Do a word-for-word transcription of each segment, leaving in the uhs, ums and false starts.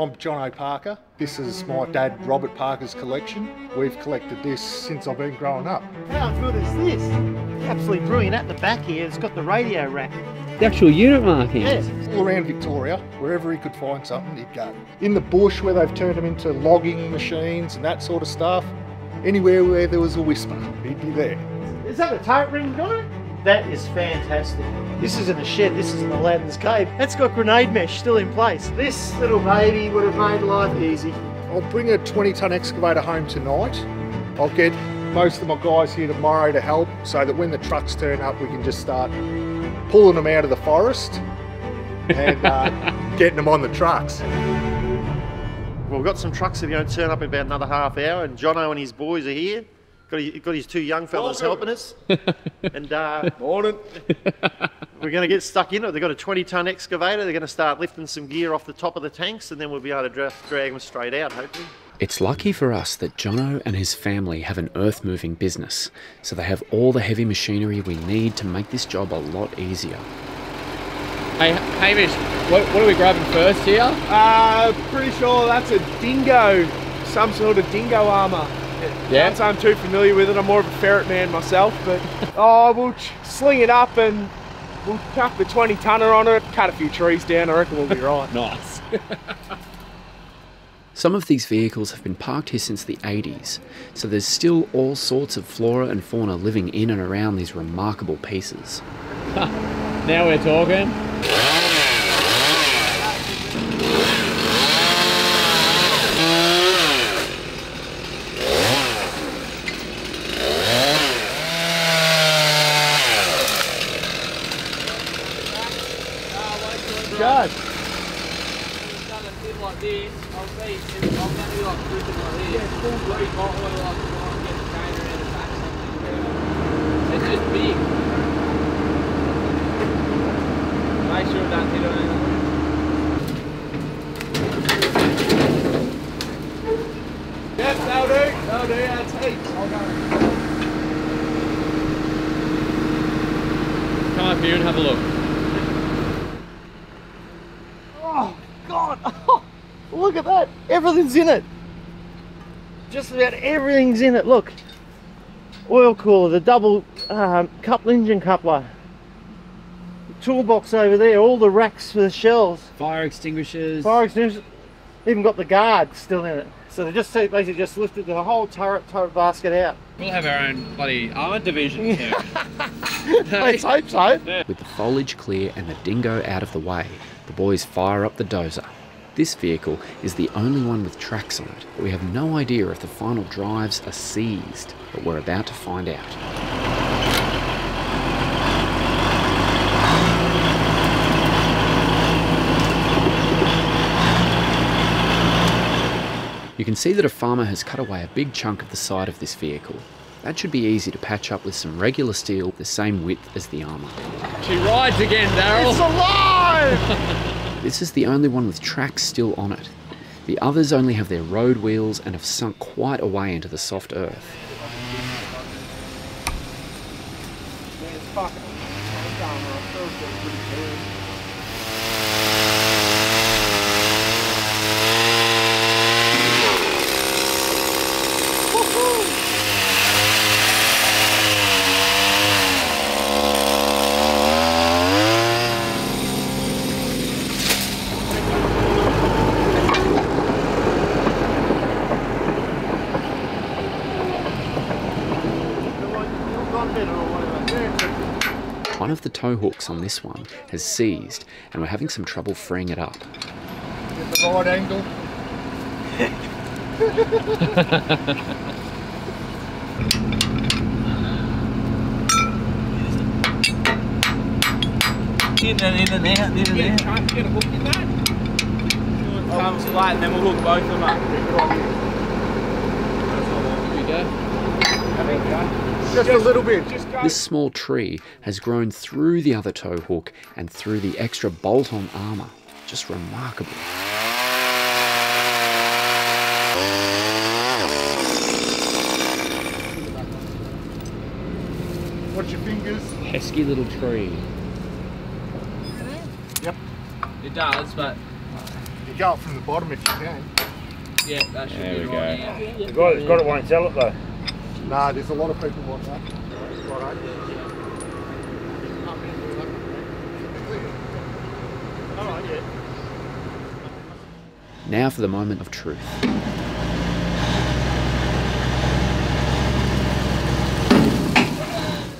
I'm John O. Parker. This is my dad, Robert Parker's collection. We've collected this since I've been growing up. How good is this? Absolutely brilliant. At the back here, it's got the radio rack. The actual unit markings. Yeah. All around Victoria, wherever he could find something, he'd go. In the bush where they've turned them into logging machines and that sort of stuff. Anywhere where there was a whisper, he'd be there. Is that a turret ring guy? That is fantastic. This isn't a shed, this isn't Aladdin's cave. That's got grenade mesh still in place. This little baby would have made life easy. I'll bring a twenty ton excavator home tonight. I'll get most of my guys here tomorrow to help so that when the trucks turn up, we can just start pulling them out of the forest and uh, getting them on the trucks. Well, we've got some trucks that are going to turn up in about another half hour, and Jono and his boys are here. Got his, got his two young fellas helping us. And uh, morning. We're going to get stuck in it. They've got a twenty ton excavator. They're going to start lifting some gear off the top of the tanks, and then we'll be able to dra drag them straight out, hopefully. It's lucky for us that Jono and his family have an earth-moving business, so they have all the heavy machinery we need to make this job a lot easier. Hey, Hamish, what, what are we grabbing first here? Uh, pretty sure that's a dingo, some sort of dingo armour. Yeah. Not, I'm too familiar with it. I'm more of a ferret man myself, but oh, we'll sling it up and we'll chuck the twenty tonner on it, cut a few trees down. I reckon we'll be right. Nice. Some of these vehicles have been parked here since the eighties, so there's still all sorts of flora and fauna living in and around these remarkable pieces. Now we're talking. God. Come up here and have a look. Look at that, everything's in it. Just about everything's in it, look. Oil cooler, the double um, couple engine coupler, the toolbox over there, all the racks for the shells. Fire extinguishers. Fire extinguishers, even got the guard still in it. So they just basically just lifted the whole turret, turret basket out. We'll have our own bloody armor division here. Let's hope so. Yeah. With the foliage clear and the dingo out of the way, the boys fire up the dozer. This vehicle is the only one with tracks on it. We have no idea if the final drives are seized, but we're about to find out. You can see that a farmer has cut away a big chunk of the side of this vehicle. That should be easy to patch up with some regular steel the same width as the armour. She rides again, Daryl! It's alive! This is the only one with tracks still on it. The others only have their road wheels and have sunk quite away into the soft earth. One of the tow hooks on this one has seized, and we're having some trouble freeing it up. Get the right angle. In and in and out, in and yeah, out. Can't get a hook in that. Sure, it comes oh. light, and then we'll hook both of them up. Here we go. There we go. Just a little bit. This small tree has grown through the other tow hook and through the extra bolt-on armour. Just remarkable. Watch your fingers. Pesky little tree. Yep. It does, but Pick up from the bottom if you can. Yeah, that should there be we right. Go. The guy that's got it won't sell it though. Nah, there's a lot of people want that. Right, yeah. Alright, yeah. Now for the moment of truth.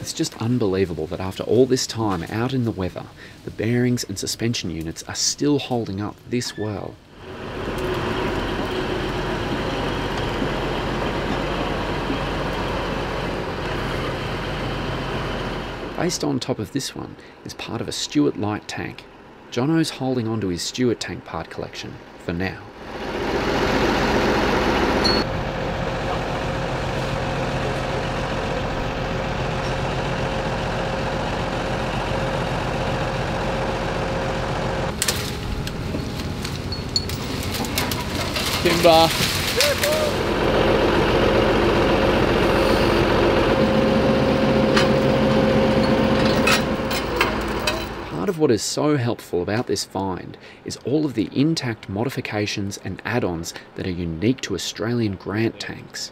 It's just unbelievable that after all this time out in the weather, the bearings and suspension units are still holding up this well. Based on top of this one is part of a Stuart light tank. Jono's holding onto his Stuart tank part collection for now. Timber. Part of what is so helpful about this find is all of the intact modifications and add-ons that are unique to Australian Grant tanks.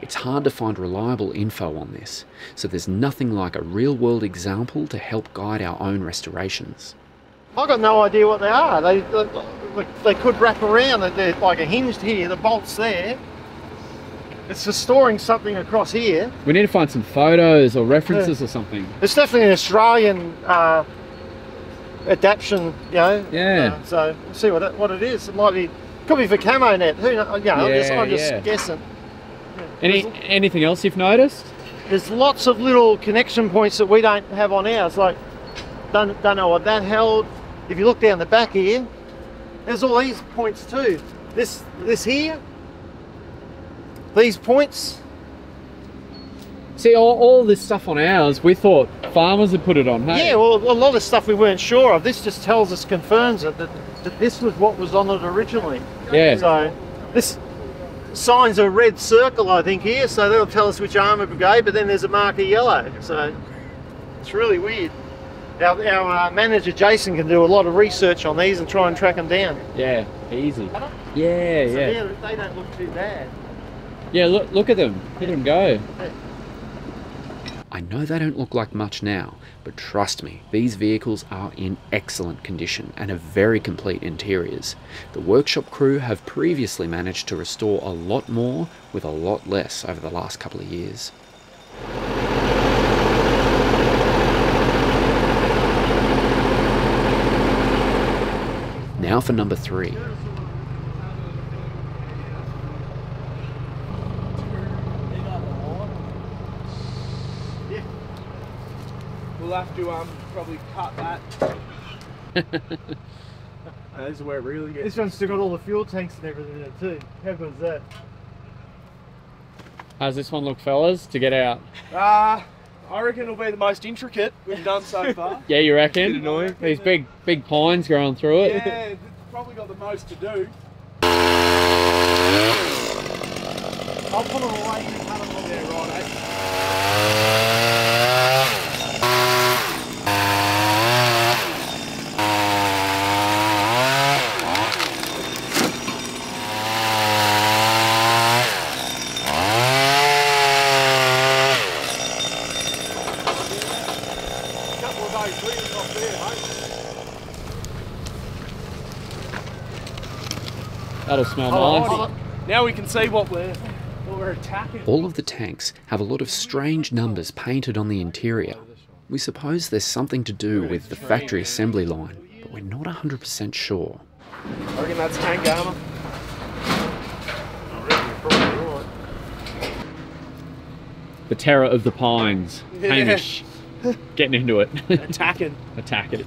It's hard to find reliable info on this, so there's nothing like a real-world example to help guide our own restorations. I've got no idea what they are. They, they, they could wrap around, they're like a hinged here, the bolt's there. It's just storing something across here. We need to find some photos or references uh, or something. It's definitely an Australian uh, adaption, you know. Yeah. Uh, so we'll see what it, what it is. It might be, could be for camo net. Who knows? You know, yeah, I'm just, I'm just yeah. guessing. Yeah. Any there's, anything else you've noticed? There's lots of little connection points that we don't have on ours. Like, don't don't know what that held. If you look down the back here, there's all these points too. This this here, these points. See, all, all this stuff on ours, we thought farmers had put it on, hey? Yeah, well, a lot of stuff we weren't sure of. This just tells us, confirms it, that, that this was what was on it originally. Yeah. So, this sign's a red circle, I think, here, so that'll tell us which armour brigade, but then there's a marker yellow. So, it's really weird. Our, our uh, manager, Jason, can do a lot of research on these and try and track them down. Yeah, easy. Yeah, so yeah. They don't look too bad. Yeah, look, look at them. Let yeah. them go. Yeah. I know they don't look like much now, but trust me, these vehicles are in excellent condition and have very complete interiors. The workshop crew have previously managed to restore a lot more with a lot less over the last couple of years. Now for number three. We'll have to um, probably cut that. This is where it really gets. This one's still got all the fuel tanks and everything in it too. How good is that? How's this one look, fellas, to get out? Uh, I reckon it'll be the most intricate we've done so far. Yeah, you reckon? Annoying. These big, big pines growing through it. Yeah, it's probably got the most to do. I'll put it away and cut it on there, right, eh? That'll smell nice. Now we can see what we're, what we're attacking. All of the tanks have a lot of strange numbers painted on the interior. We suppose there's something to do with the factory assembly line, but we're not one hundred percent sure. I reckon that's tank armour. I reckon you're probably right. The terror of the pines. Yeah. Hamish. Getting into it. Attacking. Attacking.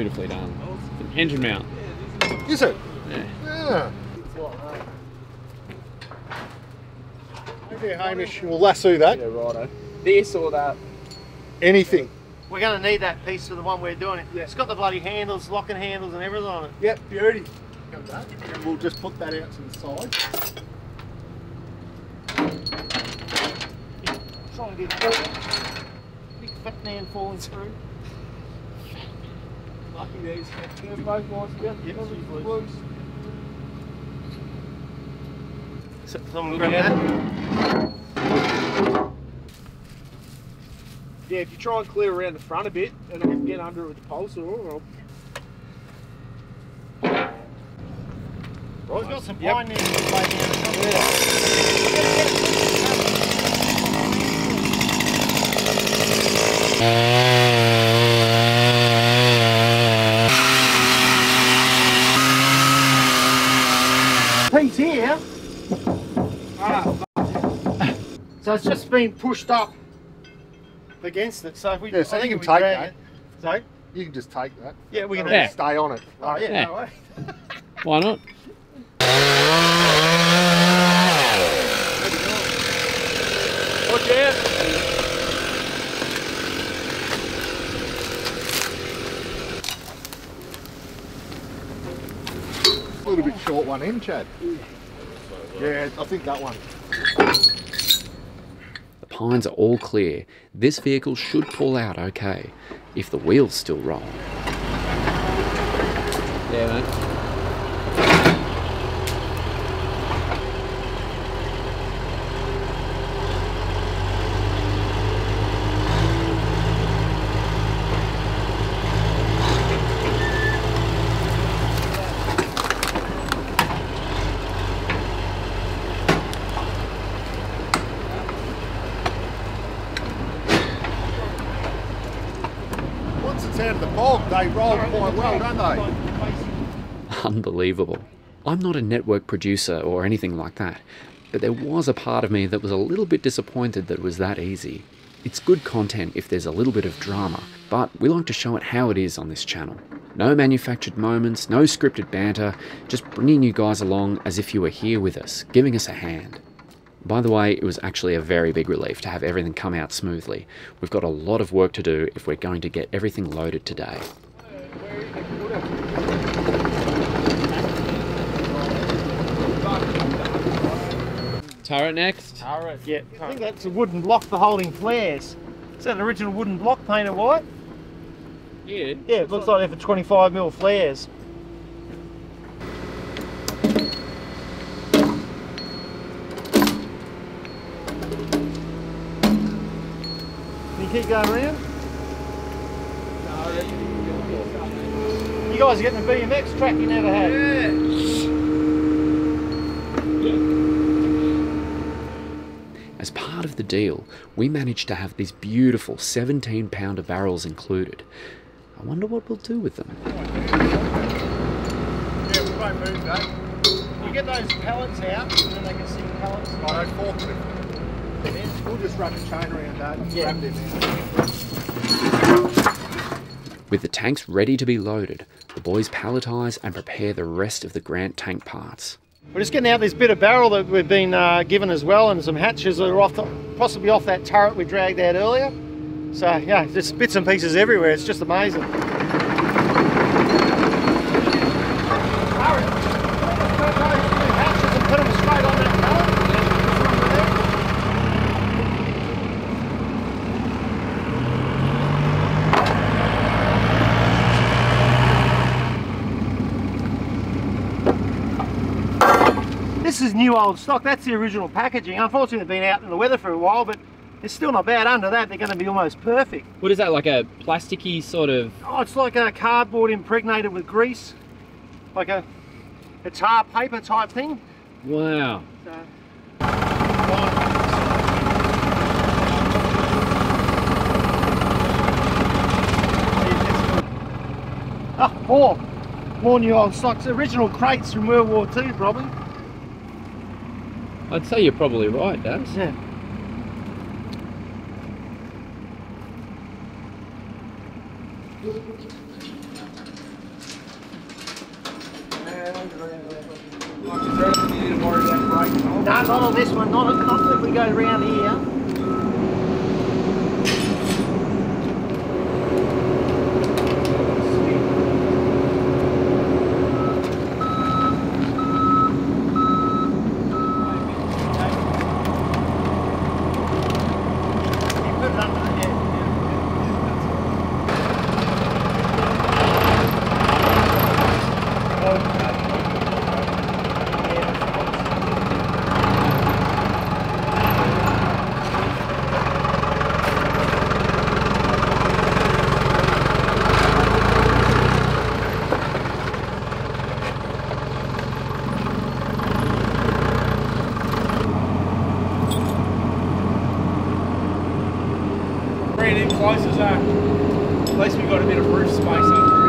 Beautifully done. It's an engine mount. Is it? Yeah. Yeah. Okay, Hamish, we'll lasso that. Yeah, righto. This or that. anything. We're going to need that piece for the one we're doing. It. Yeah. It's got the bloody handles, locking handles and everything on it. Yep, beauty. And we'll just put that out to the side. Trying to get a big fat man falling through. Lucky these. They're both nice. Yep, yep. So, someone grab that. Yeah, if you try and clear around the front a bit, and I can get under it with the pole saw. Or... Right, we've got some blind yep. needles right here. Piece here. Ah, so it's just been pushed up against it. So if we, yeah, so I think you can take that. It, so you can just take that. Yeah, we can yeah. stay on it. Oh yeah, yeah. No way. Why not? Watch out. A little bit short one in, Chad. Yeah, I think that one. The pines are all clear. This vehicle should pull out okay, if the wheels still roll. Yeah, mate. They roll quite well, don't they? Unbelievable. I'm not a network producer or anything like that, but there was a part of me that was a little bit disappointed that it was that easy. It's good content if there's a little bit of drama, but we like to show it how it is on this channel. No manufactured moments, no scripted banter, just bringing you guys along as if you were here with us, giving us a hand. By the way, it was actually a very big relief to have everything come out smoothly. We've got a lot of work to do if we're going to get everything loaded today. Turret next. Turret. Yeah. I think that's a wooden block for holding flares. Is that an original wooden block painted white? Yeah. Yeah, it looks like they're for twenty-five mil flares. Keep going around. You guys are getting the B M X track you never had. Yeah. As part of the deal, we managed to have these beautiful seventeen pounder barrels included. I wonder what we'll do with them. Yeah, we won't move that. We get those pallets out, and then they can see the pallets. I don't fork We'll just wrap a chain around that and yeah. wrap them in. With the tanks ready to be loaded, the boys palletise and prepare the rest of the Grant tank parts. We're just getting out this bit of barrel that we've been uh, given as well, and some hatches that are off the, possibly off that turret we dragged out earlier. So yeah, just bits and pieces everywhere, it's just amazing. This is new old stock, that's the original packaging. Unfortunately they've been out in the weather for a while, but it's still not bad. Under that they're going to be almost perfect. What is that, like a plasticky sort of... Oh, it's like a cardboard impregnated with grease, like a, a tar paper type thing. Wow. So... Oh, more, more new old stocks, original crates from World War Two probably. I'd say you're probably right, Dad. Yeah. No, not on this one, not if we go around here. at least we got a bit of roof space over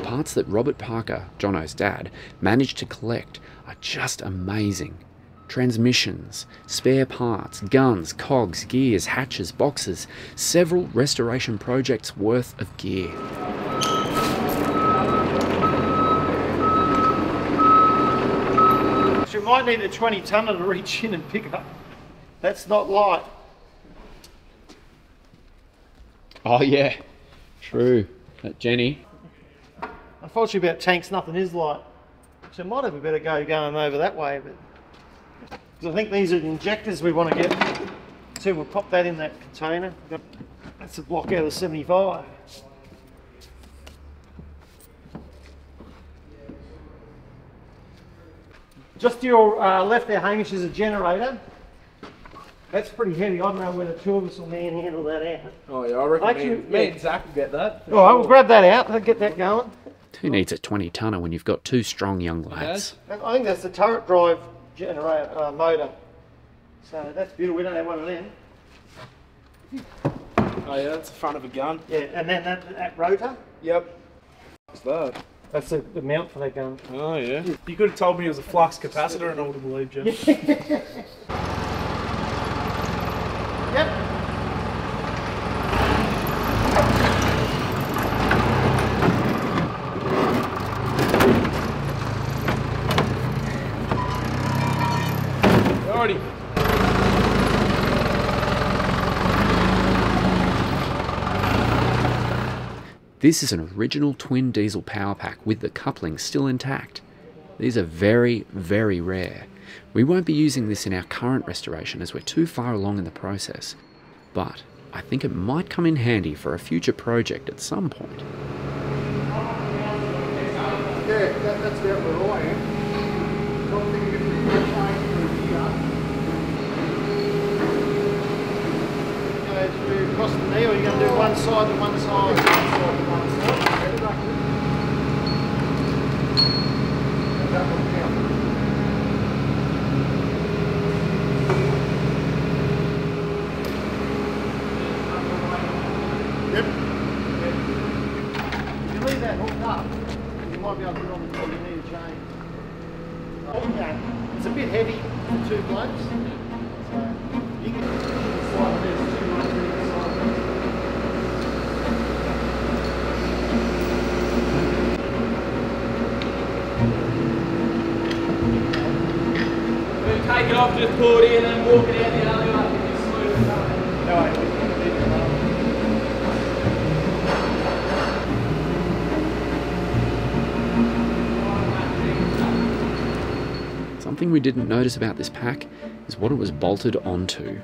here. Parts that Robert Parker, Jono's dad, managed to collect are just amazing. Transmissions, spare parts, guns, cogs, gears, hatches, boxes, several restoration projects worth of gear. You might need a twenty tonner to reach in and pick up. That's not light. Oh yeah, true. That Jenny. Unfortunately about tanks, nothing is light. So might have a better go going over that way, but I think these are the injectors we want to get. So we'll pop that in that container. That's a block out of seventy-five. Just to your uh, left there, Hamish, is a generator. That's pretty heavy. I don't know whether two of us will manhandle that out. Oh yeah, I reckon Actually, me, yeah. me and Zach will get that. All right, we'll grab that out. Let's get that going. Who needs a twenty tonner when you've got two strong young lads? I think that's the turret drive generator uh, motor. So that's beautiful. We don't have one of them. Oh yeah, that's the front of a gun. Yeah, and then that, that rotor. Yep. What's that? That's the, the mount for that gun. Oh yeah. You could have told me it was a flux capacitor and I would have believed you. Yep. Alrighty. This is an original twin diesel power pack with the couplings still intact. These are very, very rare. We won't be using this in our current restoration as we're too far along in the process, but I think it might come in handy for a future project at some point. Yeah, that, that's about where I am. Don't think you can be trying through here. Go through across the knee, or you're going to do one side and one side. Something we didn't notice about this pack is what it was bolted onto.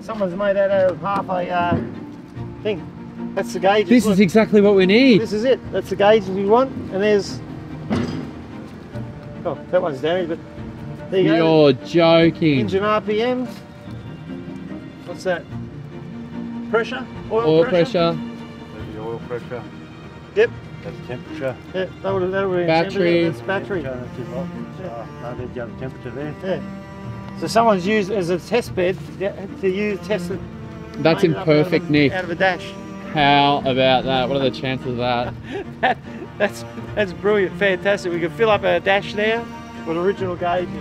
Someone's made that out of half a uh, thing. That's the gauge. This is exactly what we need. This is it. That's the gauge we want. And there's... Oh, that one's damaged, but... There you You're go. Joking. Engine R P Ms. What's that? Pressure? Oil, oil pressure? pressure. The oil pressure. Yep. That's temperature. Yeah, that would, that would be battery. That's battery. Yeah. Oh, there's the other temperature there. Yeah. So someone's used as a test bed to use test it. That's in perfect nick. Out of a dash. How about that? What are the chances of that? that that's that's brilliant, fantastic. We can fill up our dash now with original gauges.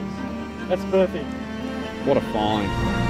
That's perfect. What a find.